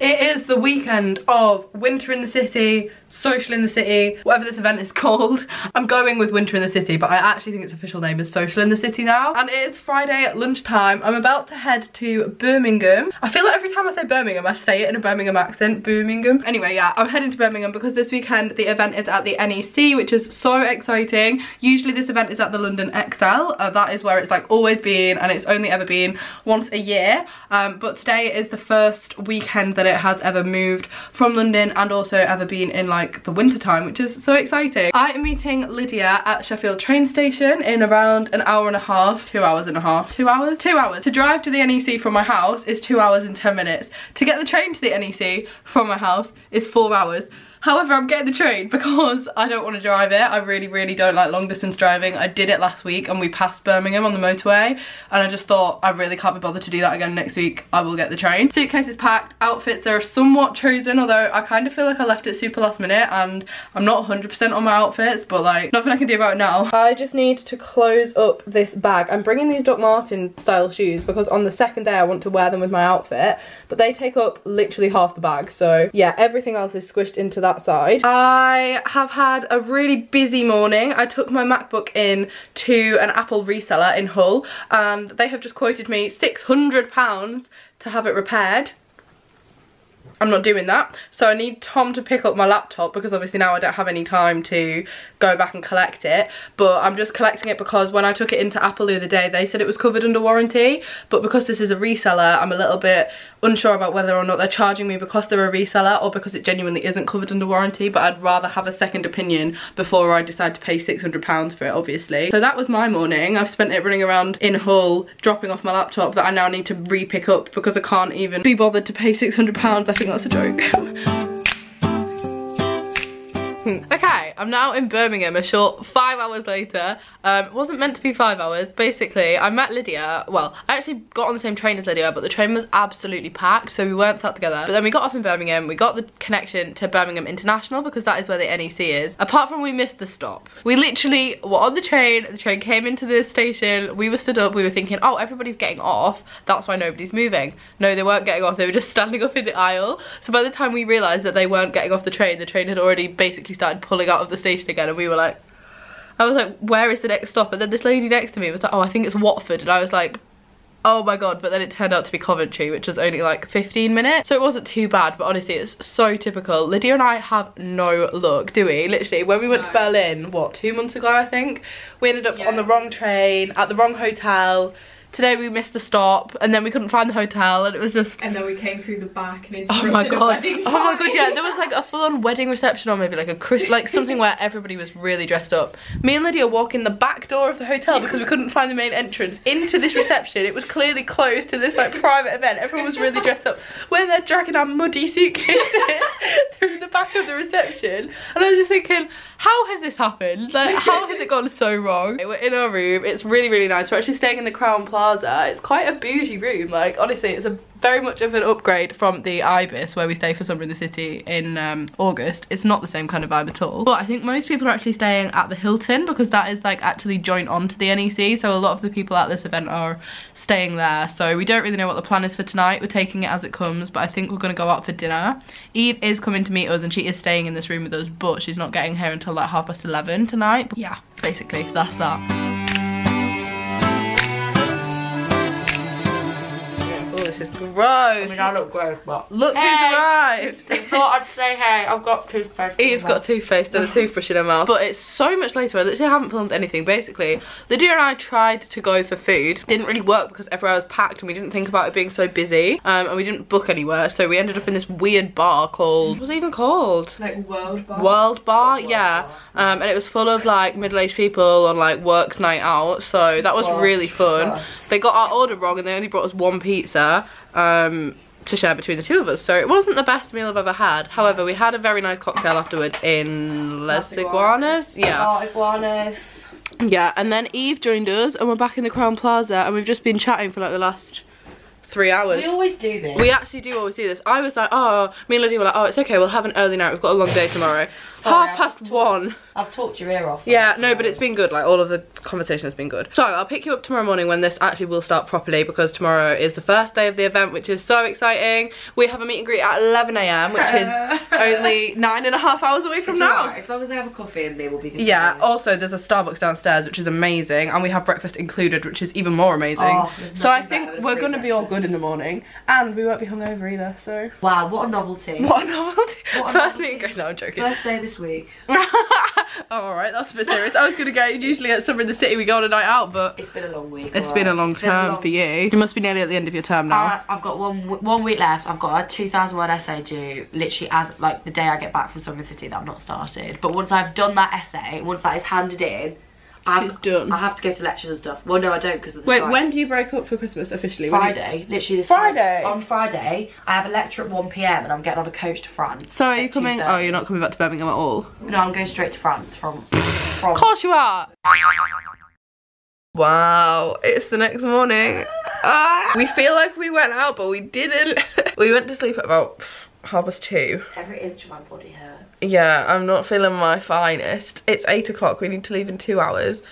It is the weekend of Winter in the City, Social in the City, whatever this event is called. I'm going with Winter in the City, but I actually think its official name is Social in the City now. And it is Friday at lunchtime. I'm about to head to Birmingham. I feel like every time I say Birmingham, I say it in a Birmingham accent, Birmingham. Anyway, yeah, I'm heading to Birmingham because this weekend the event is at the NEC, which is so exciting. Usually this event is at the London ExCeL. That is where it's like always been, and it's only ever been once a year. But today is the first weekend that it has ever moved from London and also ever been in like the winter time, which is so exciting. I am meeting Lydia at Sheffield train station in around an hour and a half, 2 hours. To drive to the NEC from my house is 2 hours and 10 minutes. To get the train to the NEC from my house is 4 hours. However, I'm getting the train because I don't want to drive it. I really, really don't like long distance driving. I did it last week and we passed Birmingham on the motorway and I just thought I really can't be bothered to do that again next week. I will get the train. Suitcase is packed, outfits are somewhat chosen, although I kind of feel like I left it super last minute and I'm not 100% on my outfits, but like nothing I can do about it now. I just need to close up this bag. I'm bringing these Doc Martens style shoes because on the second day I want to wear them with my outfit, but they take up literally half the bag. So yeah, everything else is squished into that side. I have had a really busy morning. I took my MacBook in to an Apple reseller in Hull and they have just quoted me £600 to have it repaired. I'm not doing that, so I need Tom to pick up my laptop because obviously now I don't have any time to go back and collect it, but I'm just collecting it because when I took it into Apple the other day they said it was covered under warranty, but because this is a reseller I'm a little bit unsure about whether or not they're charging me because they're a reseller or because it genuinely isn't covered under warranty, but I'd rather have a second opinion before I decide to pay £600 for it, obviously. So that was my morning. I've spent it running around in Hull dropping off my laptop that I now need to re-pick up because I can't even be bothered to pay £600. I think that's a joke. Okay, I'm now in Birmingham a short 5 hours later. It wasn't meant to be 5 hours. Basically, I met Lydia. Well, I actually got on the same train as Lydia, but the train was absolutely packed, so we weren't sat together. But then we got off in Birmingham. We got the connection to Birmingham International because that is where the NEC is. Apart from we missed the stop. We literally were on the train came into the station, we were stood up, we were thinking, oh, everybody's getting off, that's why nobody's moving. No, they weren't getting off, they were just standing up in the aisle. So by the time we realised that they weren't getting off the train had already basically started pulling out of the station again, and we were like, I was like, where is the next stop? And then this lady next to me was like, oh, I think it's Watford, and I was like, oh my god. But then it turned out to be Coventry, which was only like 15 minutes, so it wasn't too bad. But honestly, it's so typical. Lydia and I have no luck, do we? Literally when we went to Berlin, what, 2 months ago I think, we ended up on the wrong train at the wrong hotel. Today we missed the stop, and then we couldn't find the hotel, and it was just... And then we came through the back and interrupted a wedding party. Oh my god, yeah, there was like a full-on wedding reception, or maybe like a like something where everybody was really dressed up. Me and Lydia walk in the back door of the hotel because we couldn't find the main entrance into this reception. It was clearly closed to this like private event. Everyone was really dressed up. We're there dragging our muddy suitcases through the back of the reception, and I was just thinking, how has this happened? Like, how has it gone so wrong? We're in our room. It's really, really nice. We're actually staying in the Crowne Plaza. It's quite a bougie room, like honestly it's a very much of an upgrade from the Ibis where we stay for Summer in the City in August. It's not the same kind of vibe at all. But I think most people are actually staying at the Hilton because that is like actually joint on to the NEC, so a lot of the people at this event are staying there. So we don't really know what the plan is for tonight. We're taking it as it comes, but I think we're going to go out for dinner. Eve is coming to meet us and she is staying in this room with us, but she's not getting here until like 11:30 tonight. But yeah, basically that's that. It's gross. I mean, I look gross, but... Look who's arrived! I thought I'd say, hey, I've got toothpaste. Eve's got toothpaste and a toothbrush in her mouth. But it's so much later, I literally haven't filmed anything. Basically, Lydia and I tried to go for food. Didn't really work because everywhere was packed and we didn't think about it being so busy. And we didn't book anywhere, so we ended up in this weird bar called... What was it even called? Like World Bar? World Bar, yeah. And it was full of, like, middle-aged people on, like, works night out. So that was really fun. They got our order wrong and they only brought us one pizza to share between the two of us, so it wasn't the best meal I've ever had. However, we had a very nice cocktail afterwards in Les Iguanas. Yeah, Iguanas. Yeah, and then Eve joined us and we're back in the Crowne Plaza and we've just been chatting for like the last 3 hours. We always do this. We actually do always do this. I was like, oh, me and Lydia were like, oh, it's okay, we'll have an early night, we've got a long day tomorrow. Sorry, half past one. I've talked your ear off. Yeah, no, but it's been good. Like, all of the conversation has been good. So I'll pick you up tomorrow morning when this actually will start properly, because tomorrow is the first day of the event, which is so exciting. We have a meet and greet at 11 a.m, which is only 9.5 hours away from now. Right. As long as I have a coffee and me, we'll be good. Yeah. Also, there's a Starbucks downstairs, which is amazing, and we have breakfast included, which is even more amazing. Oh, so I think we're gonna be all good in the morning, and we won't be hungover either. So wow, what a novelty! What a novelty! What a first meet and greet. No, I'm joking. First day this week. Oh, alright, that's a bit serious. I was gonna go, usually at Summer in the City we go on a night out, but it's been a long week. It's been a long term for you. You must be nearly at the end of your term now. I've got one week left. I've got a 2,000-word essay due literally as like the day I get back from Summer in the City that I've not started. But once I've done that essay, once that is handed in, I have to go to lectures and stuff. Well, no, I don't because of the strikes. Wait, when do you break up for Christmas officially? Friday, literally this Friday. On Friday, I have a lecture at 1 p.m. and I'm getting on a coach to France. So are you coming? Oh, you're not coming back to Birmingham at all? No, I'm going straight to France from. Of course you are. Wow, it's the next morning. We feel like we went out, but we didn't. We went to sleep at about 2:30. Every inch of my body hurts. Yeah, I'm not feeling my finest. It's 8 o'clock, we need to leave in 2 hours.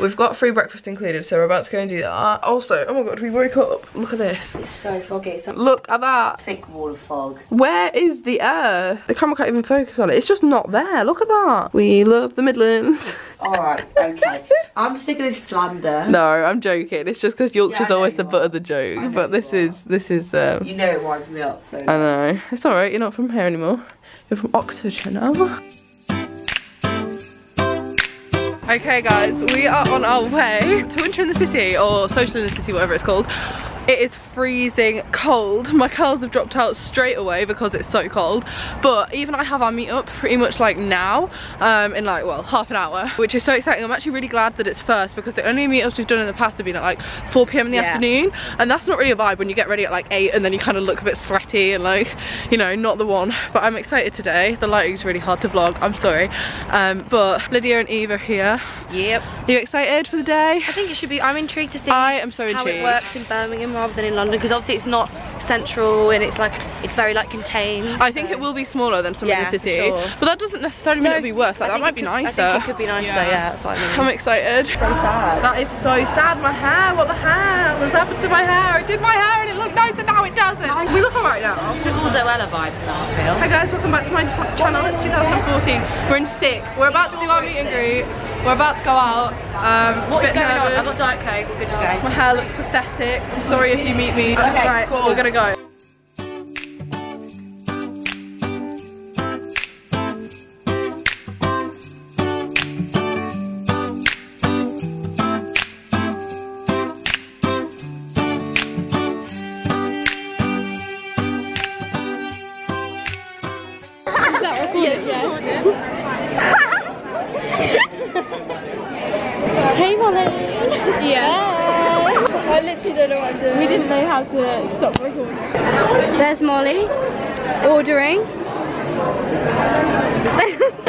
We've got free breakfast included, so we're about to go and do that. Also, oh my god, we woke up. Look at this. It's so foggy. It's look at that. Thick wall of fog. Where is the air? The camera can't even focus on it. It's just not there. Look at that. We love the Midlands. Alright, okay. I'm sick of this slander. No, I'm joking. It's just because Yorkshire's always the butt of the joke. But this is you know it winds me up, so I know. It's alright, you're not from here anymore. You're from Oxfordshire now. Okay guys, we are on our way to Winter in the City, or Social in the City, whatever it's called. It is freezing cold. My curls have dropped out straight away because it's so cold. But Eve and I have our meet-up pretty much like now, in like, well, half an hour, which is so exciting. I'm actually really glad that it's first, because the only meetups we've done in the past have been at like 4 p.m. in the afternoon, and that's not really a vibe when you get ready at like 8 and then you kind of look a bit sweaty and like, you know, not the one. But I'm excited today. The lighting's really hard to vlog, I'm sorry. But Lydia and Eve are here. Yep. Are you excited for the day? I think it should be. I'm intrigued to see how it works in Birmingham rather than in London, because obviously it's not central and it's like it's very like contained. I think it will be smaller than some of the city, but that doesn't necessarily mean it'll be worse. Like, that might be nicer. I think it could be nicer. Yeah, that's what I mean. I'm excited. So sad. That is so sad. My hair. What the hell has happened to my hair? I did my hair and it looked nice, and now it doesn't. We look alright now. It's a bit more Zoella vibes now, I feel. Hi guys, welcome back to my channel. It's 2014. We're in 6. We're about to do our meet and greet. We're about to go out. What's going on? I've got Diet Coke. We're good to go. My hair looks pathetic. I'm sorry if you meet me. Okay, right, cool. We're gonna go. There's Molly ordering.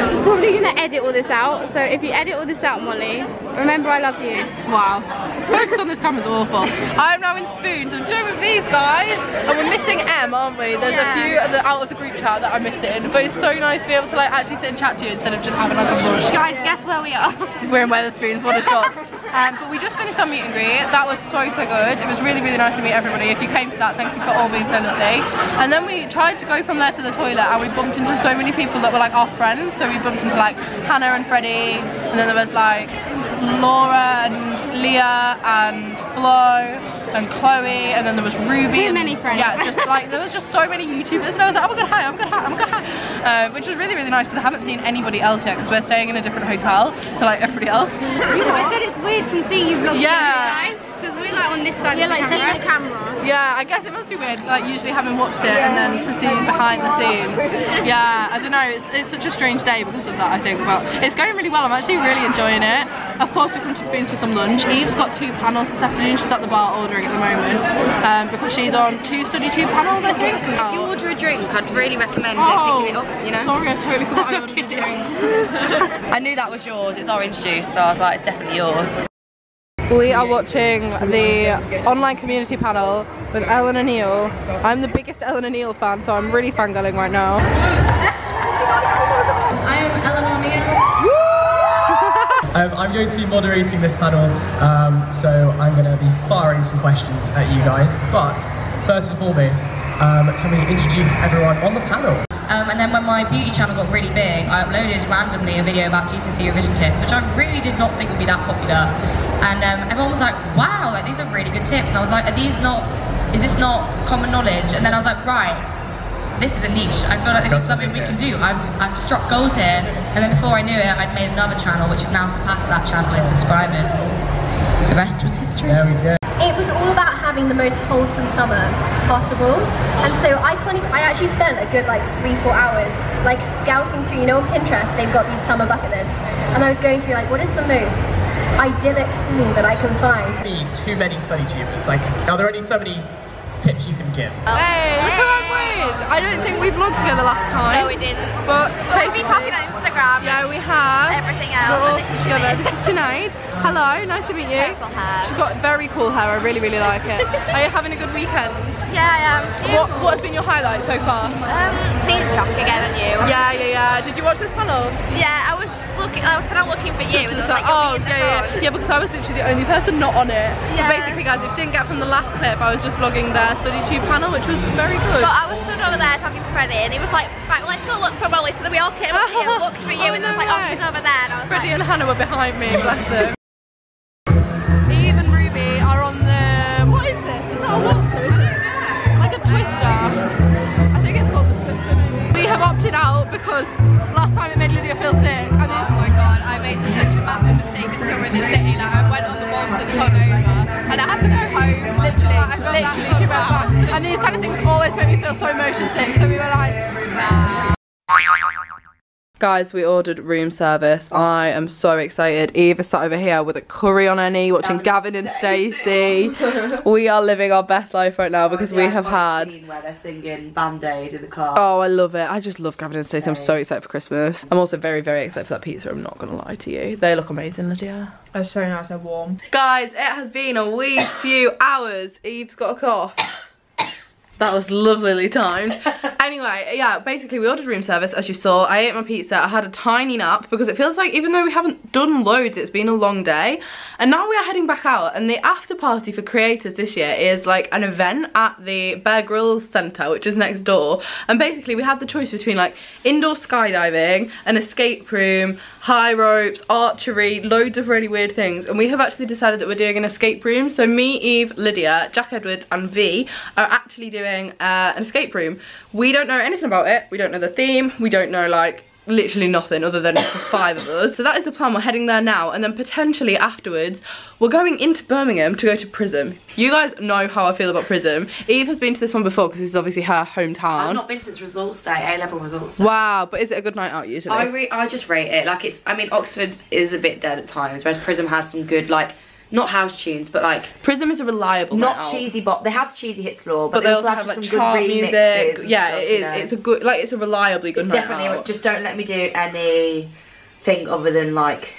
She's probably gonna edit all this out, so if you edit all this out, Molly, remember I love you. Wow, focus on this camera's awful. I'm now in Spoons. I'm doing with these guys, and we're missing M, aren't we? There's a few out of the group chat that I'm missing, but it's so nice to be able to like actually sit and chat to you instead of just having like a bullshit. Guys, guess where we are? We're in Wetherspoons. What a shock. But we just finished our meet and greet. That was so good. It was really nice to meet everybody. If you came to that, thank you for all being so lovely. And then we tried to go from there to the toilet, and we bumped into so many people that were like our friends. So we bumped into like Hannah and Freddie, and then there was like Laura and Leah and Flo and Chloe, and then there was Ruby. Too many friends. Yeah, just like there was just so many YouTubers, and I was like, oh my god, hi, I'm gonna hi, I'm gonna hi, which was really nice because I haven't seen anybody else yet because we're staying in a different hotel to like everybody else. I said it's weird from seeing you vlogging every time. Because we're like on this side of the camera. Seeing the camera. Yeah, I guess it must be weird, like usually having watched it and then to see behind the scenes. Yeah, I don't know, it's such a strange day because of that, I think, but it's going really well. I'm actually really enjoying it. Of course we've come to Spoons for some lunch. Eve's got 2 panels this afternoon, she's at the bar ordering at the moment, because she's on 2 study tube panels, I think. If you order a drink, I'd really recommend picking it up, you know? Sorry, I totally forgot I ordered a drink. I knew that was yours, it's orange juice, so I was like, it's definitely yours. We are watching the online community panel with Ellen O'Neill. I'm the biggest Ellen O'Neill fan, so I'm really fangirling right now. I am Ellen O'Neill. I'm going to be moderating this panel, so I'm going to be firing some questions at you guys. But first and foremost, can we introduce everyone on the panel? And then when my beauty channel got really big, I uploaded randomly a video about GCC revision tips, which I really did not think would be that popular. And everyone was like, wow, like, these are really good tips. And I was like, is this not common knowledge? And then I was like, right, this is a niche. I feel like this is something we can do. I've struck gold here. And then before I knew it, I'd made another channel, which has now surpassed that channel in subscribers. The rest was history. There we go. It was all about having the most wholesome summer possible, and so I actually spent a good like 3-4 hours like scouting through, you know, on Pinterest they've got these summer bucket lists, and I was going through like, what is the most idyllic thing that I can find? Too many study tubers. Like, are there any so many tips you can give? Hey, look how I'm weird! I don't think we vlogged together last time. No, we didn't. But we've been talking on Instagram. Yeah, we have. Everything else. This is together. This is Sinead. Hello, nice to meet you. Purple hair. She's got very cool hair. I really, really like it. Are you having a good weekend? Yeah, I am. What has been your highlight so far? Seen Jack again on you. Yeah. Did you watch this panel? Yeah, I was kind of looking for you. Yeah, because I was literally the only person not on it. Yeah. But basically, guys, if you didn't get from the last clip, I was just vlogging their study tube panel, which was very good. But I was stood over there talking to Freddie, and he was like, right, let's go look for Molly. So then we all came up here and looked for you, and I was like, oh, she's over there. And I was Freddie and Hannah were behind me, bless them. Eve and Ruby are on the, what is this? Is that a walker? I don't know. Like a twister. I think it's called the twister, maybe. We have opted out because last time it made Lydia feel sick. And oh my god, I made such a massive mistake in touring the city. Like, I went on the walk and hungover, and I had to go home. Literally, like, I got literally that back. And these kind of things always make me feel so motion sick. So we were like, nah. Guys, we ordered room service. I am so excited. Eve is sat over here with a curry on her knee watching Gavin and Stacey. We are living our best life right now because we have had scene where they're singing Band-Aid in the car. Oh, I love it. I just love Gavin and Stacey. I'm so excited for Christmas. I'm also very, very excited for that pizza. I'm not going to lie to you. They look amazing, Lydia. They're so nice. They're warm. Guys, it has been a wee few hours. Eve's got a cough. That was lovely timed. Anyway, yeah, basically we ordered room service, as you saw. I ate my pizza, I had a tiny nap, because it feels like even though we haven't done loads, it's been a long day. And now we are heading back out, and the after party for creators this year is like an event at the Bear Grylls Centre, which is next door. And basically we had the choice between like indoor skydiving, an escape room, high ropes, archery, loads of really weird things. And we have actually decided that we're doing an escape room. So me, Eve, Lydia, Jack Edwards and V are actually doing an escape room. We don't know anything about it, we don't know the theme, we don't know like literally nothing other than it's the 5 of us. So that is the plan. We're heading there now, and then potentially afterwards we're going into Birmingham to go to Prism. You guys know how I feel about Prism. Eve has been to this one before because this is obviously her hometown. I've not been since results day, A level results day. Wow, but is it a good night out usually? I just rate it. Like, it's, I mean, Oxford is a bit dead at times, whereas Prism has some good, like, not house tunes, but like Prism is a reliable. Not cheesy bop. They have cheesy hits floor, but they also have like some good music. Yeah, it is. It's a good, like, it's a reliably good night out. Definitely. Just don't let me do anything other than like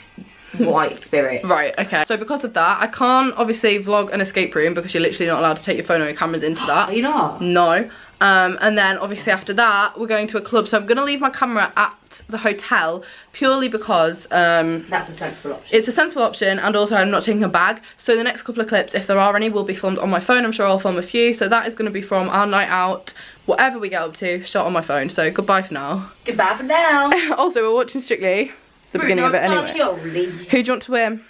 white spirits. Right. Okay. So because of that, I can't obviously vlog an escape room because you're literally not allowed to take your phone or your cameras into that. Are you not? No. And then obviously after that we're going to a club, so I'm gonna leave my camera at the hotel purely because that's a sensible option. It's a sensible option, and also I'm not taking a bag, so the next couple of clips, if there are any, will be filmed on my phone. I'm sure I'll film a few, so that is going to be from our night out, whatever we get up to, shot on my phone. So goodbye for now. Goodbye for now. Also, we're watching Strictly, the beginning of it anyway. Who do you want to win?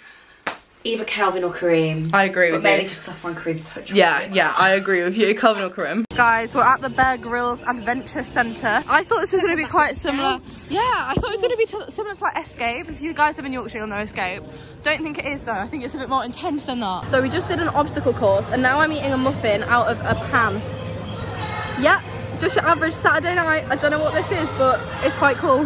Either Calvin or Kareem. I agree with you. But mainly just because I find Kareem so attractive. Yeah, I agree with you. Calvin or Kareem. Guys, we're at the Bear Grylls Adventure Centre. I thought this was going to be quite similar. Yeah, I thought it was going to be similar to like Escape. If you guys have been Yorkshire, you'll know Escape. Don't think it is though. I think it's a bit more intense than that. So we just did an obstacle course, and now I'm eating a muffin out of a pan. Yeah, just your average Saturday night. I don't know what this is, but it's quite cool.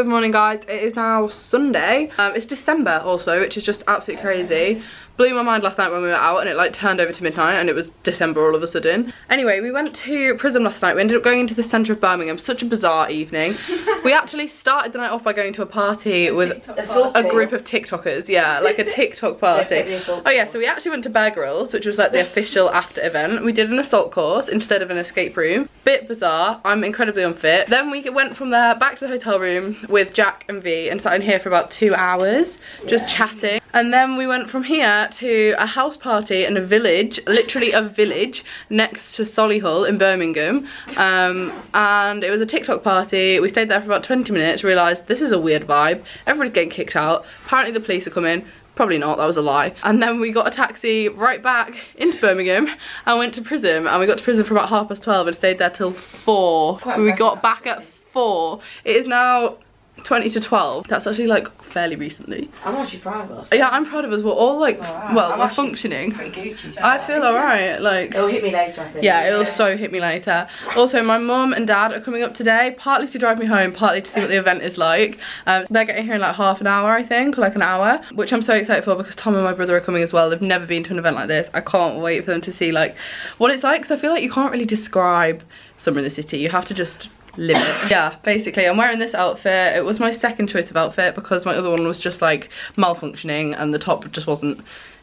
Good morning guys, it is now Sunday. It's December also, which is just absolutely crazy. Blew my mind last night when we were out and it like turned over to midnight and it was December all of a sudden. Anyway, we went to Prism last night. We ended up going into the centre of Birmingham. Such a bizarre evening. We actually started the night off by going to a party with a group of TikTokers. Yeah, like a TikTok party. Oh yeah, so we actually went to Bear Grylls, which was like the official after event. We did an assault course instead of an escape room. Bit bizarre. I'm incredibly unfit. Then we went from there back to the hotel room with Jack and V and sat in here for about 2 hours just chatting. And then we went from here to a house party in a village, literally a village next to Solihull in Birmingham, and it was a TikTok party. We stayed there for about 20 minutes, realised this is a weird vibe, everybody's getting kicked out, apparently the police are coming. Probably not, that was a lie. And then we got a taxi right back into Birmingham and went to Prism, and we got to Prism for about 12:30 and stayed there till 4. We got back at 4. It is now 20 to 12. That's actually like fairly recently. I'm actually proud of us. Yeah, I'm proud of us. We're all like, well, we're functioning. Pretty Gucci, I feel alright. Like, it'll hit me later, I think. Yeah, it'll so hit me later. Also, my mum and dad are coming up today, partly to drive me home, partly to see what the event is like. They're getting here in like half an hour, I think, or like an hour, which I'm so excited for because Tom and my brother are coming as well. They've never been to an event like this. I can't wait for them to see like what it's like, because I feel like you can't really describe summer in the city. You have to just live it. Yeah, basically I'm wearing this outfit. It was my second choice of outfit because my other one was just like malfunctioning and the top just wasn't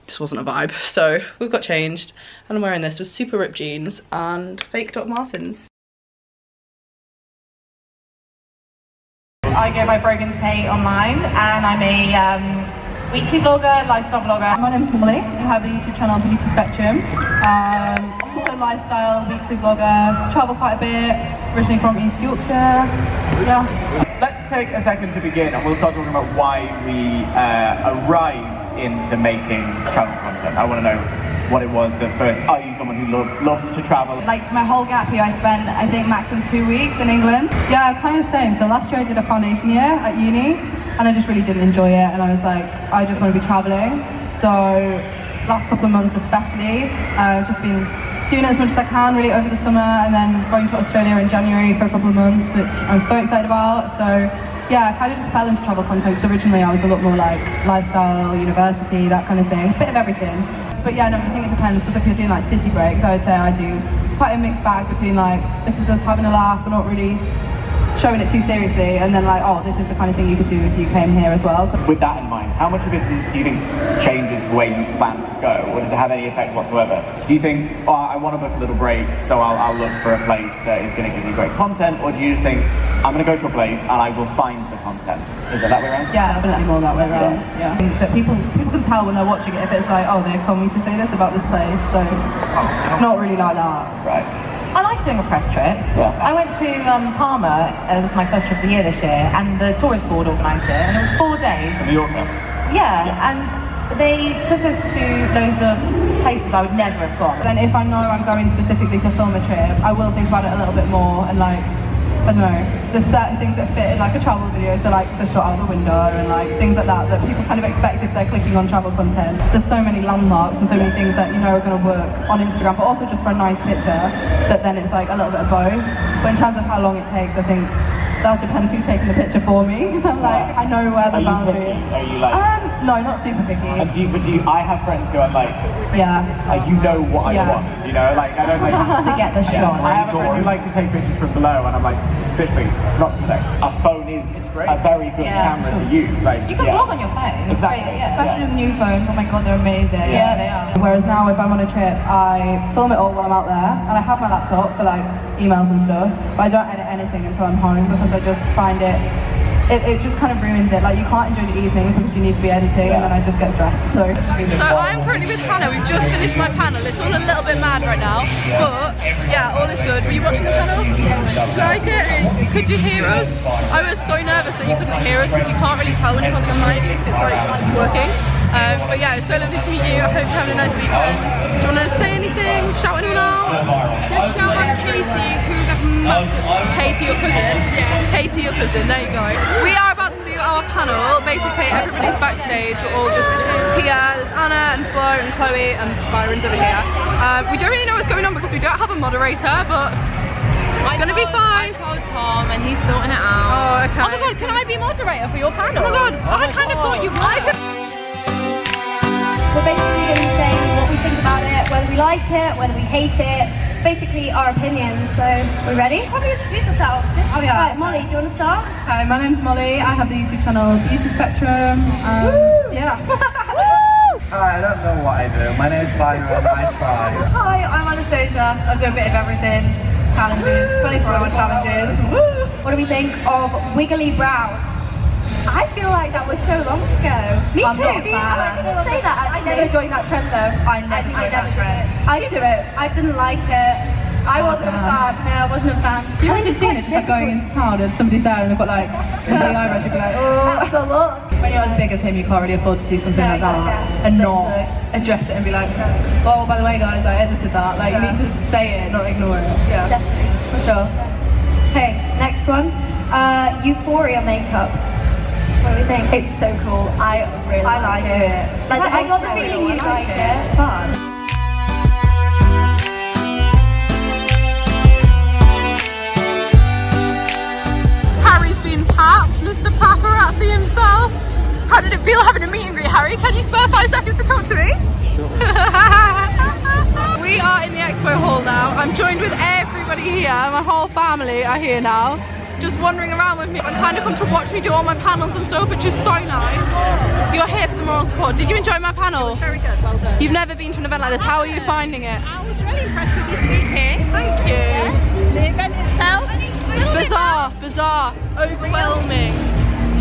a vibe, so we've got changed and I'm wearing this with super ripped jeans and fake Doc Martens. I go by Brogan Tate online and I'm a weekly vlogger, lifestyle vlogger. My name's Molly. I have the YouTube channel Beauty Spectrum. Also lifestyle, weekly vlogger, travel quite a bit, originally from East Yorkshire. Yeah. Let's take a second to begin and we'll start talking about why we arrived into making travel content. I want to know what it was that first, are you someone who loved to travel? Like my whole gap year I spent, I think, maximum 2 weeks in England. Yeah, kind of the same. So last year I did a foundation year at uni. And I just really didn't enjoy it, and I was like, I just want to be travelling. So last couple of months especially, I've just been doing it as much as I can really over the summer, and then going to Australia in January for a couple of months, which I'm so excited about. So yeah, I kind of just fell into travel content, because originally I was a lot more like lifestyle, university, that kind of thing, a bit of everything. But yeah, no, I think it depends, because if you're doing like city breaks, I would say I do quite a mixed bag between like, this is us having a laugh, we're not really showing it too seriously, and then like, oh, this is the kind of thing you could do if you came here as well. With that in mind, how much of it do you think changes the way you plan to go, or does it have any effect whatsoever? Do you think, oh, I want to book a little break, so I'll look for a place that is going to give me great content, or do you just think, I'm going to go to a place and I will find the content? Is it that way around? Yeah, definitely more that way around. Yeah. But people can tell when they're watching it if it's like, oh, they've told me to say this about this place, so it's not really like that. Right. I like doing a press trip. Yeah. I went to Palma, it was my first trip of the year this year, and the tourist board organised it, and it was 4 days. New York now? Yeah, yeah, and they took us to loads of places I would never have gone. Then if I know I'm going specifically to film a trip, I will think about it a little bit more, and like, I don't know, there's certain things that fit in like a travel video, so like the shot out the window and like things like that that people kind of expect if they're clicking on travel content. There's so many landmarks and so many things that you know are going to work on Instagram, but also just for a nice picture, that then it's like a little bit of both. But in terms of how long it takes, I think that depends who's taking the picture for me, because I'm like, I know where the boundary is. Are you like... no, not super picky. I have friends who are like... Yeah. Like, you know what I want, you know? Like, I don't like... to get the shot. I have a friend who likes to take pictures from below, and I'm like, bitch please, not today. A phone is a very good camera to use. Like, you can vlog on your phone. Exactly. Yeah. Especially the new phones, oh my god, they're amazing. Yeah, they are. Whereas now, if I'm on a trip, I film it all while I'm out there, and I have my laptop for, like, emails and stuff, but I don't edit anything until I'm home, because I just find it just kind of ruins it. Like, you can't enjoy the evenings because you need to be editing, and then I just get stressed. So I'm currently with Hannah. We've just finished my panel. It's all a little bit mad right now, but yeah, all is good. Were you watching the panel? Did you like it? Could you hear us? I was so nervous that you couldn't hear us, because you can't really tell when you're on mic if it's like working. But yeah, it's so lovely to meet you. I hope you're having a nice weekend. Do you want to say anything? Shout anyone out? Just shout out Casey, who's a massive Katie, your cousin. Katie, your cousin, there you go. We are about to do our panel. Basically, everybody's backstage. We're all just here. There's Anna and Flo and Chloe and Byron's over here. We don't really know what's going on because we don't have a moderator, but It's gonna be fine. I told Tom and he's sorting it out. Oh, okay. Oh my god, can I be moderator for your panel? Oh my god, I kind of thought you might. We're basically going to be saying what we think about it, whether we like it, whether we hate it, basically our opinions. So, we're ready? Probably introduce ourselves. Oh yeah. Right, Molly, do you want to start? Hi, my name's Molly. I have the YouTube channel Beauty Spectrum. Woo! Yeah. Woo! I don't know what I do. My name's Byron. I try. Hi, I'm Anastasia. I do a bit of everything. Challenges, 24-hour challenges. Woo! What do we think of wiggly brows? I feel like that was so long ago. Me too. I never joined that trend though. I never joined that trend. I didn't like it. I wasn't a fan. No, I wasn't a fan. You've actually seen it, just like going into town and somebody's there and they've got like the eyebrows. You'd be like, oh, that's a lot. When you're as big as him, you can't really afford to do something like that and not address it and be like, oh, by the way, guys, I edited that. Like, you need to say it, not ignore it. Yeah, definitely, for sure. Okay, next one. Euphoria makeup. What do you think? It's so cool. I really like it. Like, I got the feeling you like it. It's fun. Harry's been papped, Mr. Paparazzi himself. How did it feel having a meet and greet, Harry? Can you spare 5 seconds to talk to me? Sure. We are in the expo hall now. I'm joined with everybody here. My whole family are here now. Just wandering around with me and kind of come to watch me do all my panels and stuff, which is so nice. You're here for the moral support. Did you enjoy my panel? It was very good, well done. You've never been to an event like this. How are you finding it? I was really impressed with the speaking. Thank you. Yeah. The event itself. Bizarre, overwhelming.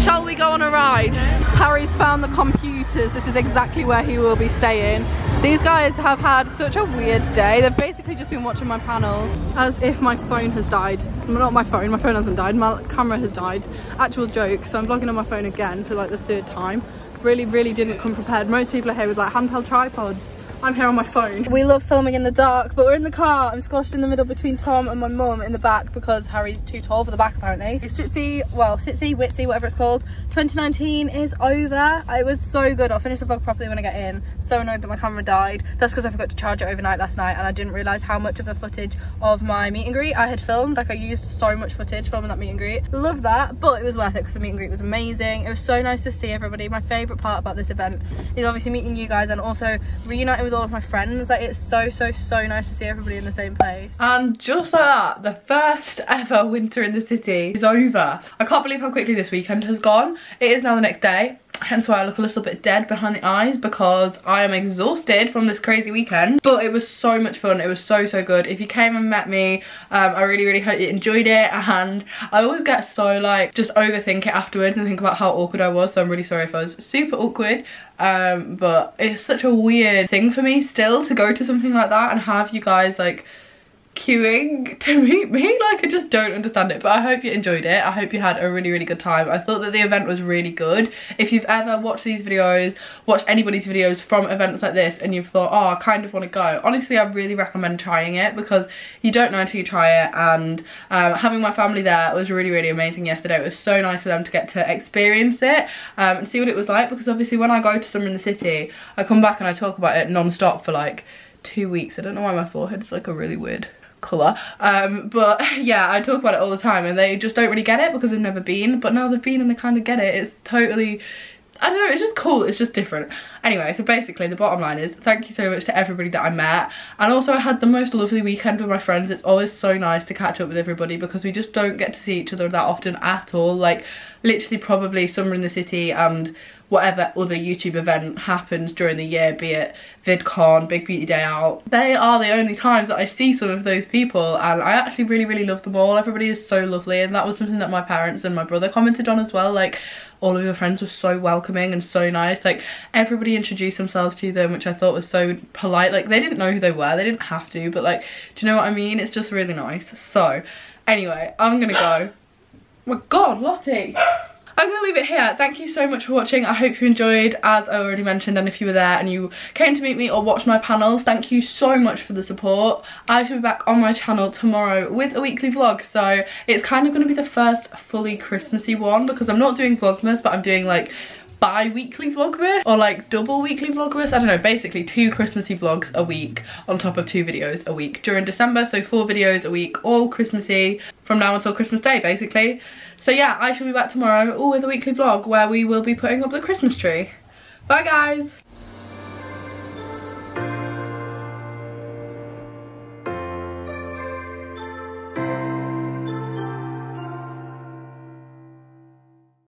Shall we go on a ride? Harry's found the computers. This is exactly where he will be staying. These guys have had such a weird day. They've basically just been watching my panels. As if my phone has died. Not my phone hasn't died, my camera has died. Actual joke, so I'm vlogging on my phone again for like the third time. Really, really didn't come prepared. Most people are here with like handheld tripods. I'm here on my phone. We love filming in the dark, but we're in the car. I'm squashed in the middle between Tom and my mum in the back because Harry's too tall for the back apparently. Sitsy Witsy, whatever it's called, 2019 is over. It was so good. I'll finish the vlog properly when I get in. So annoyed that my camera died. That's because I forgot to charge it overnight last night and I didn't realise how much of the footage of my meet and greet I had filmed. Like, I used so much footage filming that meet and greet. Love that, but it was worth it because the meet and greet was amazing. It was so nice to see everybody. My favourite part about this event is obviously meeting you guys and also reuniting with all of my friends. Like, it's so nice to see everybody in the same place. And just like that, the first ever winter in the city is over. I can't believe how quickly this weekend has gone. It is now the next day, hence why I look a little bit dead behind the eyes because I am exhausted from this crazy weekend. But it was so much fun. It was so good. If you came and met me, I really hope you enjoyed it. And I always get so like just overthink it afterwards and think about how awkward I was, so I'm really sorry if I was super awkward. But it's such a weird thing for me still to go to something like that and have you guys like queuing to meet me. Like, I just don't understand it, but I hope you enjoyed it. I hope you had a really good time. I thought that the event was really good. If you've ever watched these videos, watched anybody's videos from events like this and you've thought, oh, I kind of want to go, honestly I really recommend trying it because you don't know until you try it. And having my family there was really amazing yesterday. It was so nice for them to get to experience it and see what it was like, because obviously when I go to Summer in the City I come back and I talk about it non-stop for like 2 weeks. I don't know why my forehead's like a really weird colour, but yeah, I talk about it all the time and they just don't really get it because they've never been, but now they've been and they kind of get it. It's totally, I don't know, it's just cool, it's just different. Anyway, so basically the bottom line is thank you so much to everybody that I met, and also I had the most lovely weekend with my friends. It's always so nice to catch up with everybody because we just don't get to see each other that often at all. Like, literally probably Summer in the City and whatever other YouTube event happens during the year, be it VidCon, Big Beauty Day Out, they are the only times that I see some of those people, and I actually really love them all. Everybody is so lovely, and that was something that my parents and my brother commented on as well. Like, all of your friends were so welcoming and so nice. Like, everybody introduced themselves to them, which I thought was so polite. Like, they didn't know who they were, they didn't have to, but like, do you know what I mean? It's just really nice. So anyway, I'm gonna go. My god, Lottie, I'm gonna leave it here. Thank you so much for watching. I hope you enjoyed, as I already mentioned, and if you were there and you came to meet me or watched my panels, thank you so much for the support. I shall be back on my channel tomorrow with a weekly vlog, so it's kind of gonna be the first fully Christmassy one because I'm not doing Vlogmas, but I'm doing like bi-weekly vlogmas or like double weekly vlogmas, I don't know, basically 2 Christmassy vlogs a week on top of 2 videos a week during December, so 4 videos a week, all Christmassy from now until Christmas Day basically. So yeah, I shall be back tomorrow with a weekly vlog where we will be putting up the Christmas tree. Bye guys.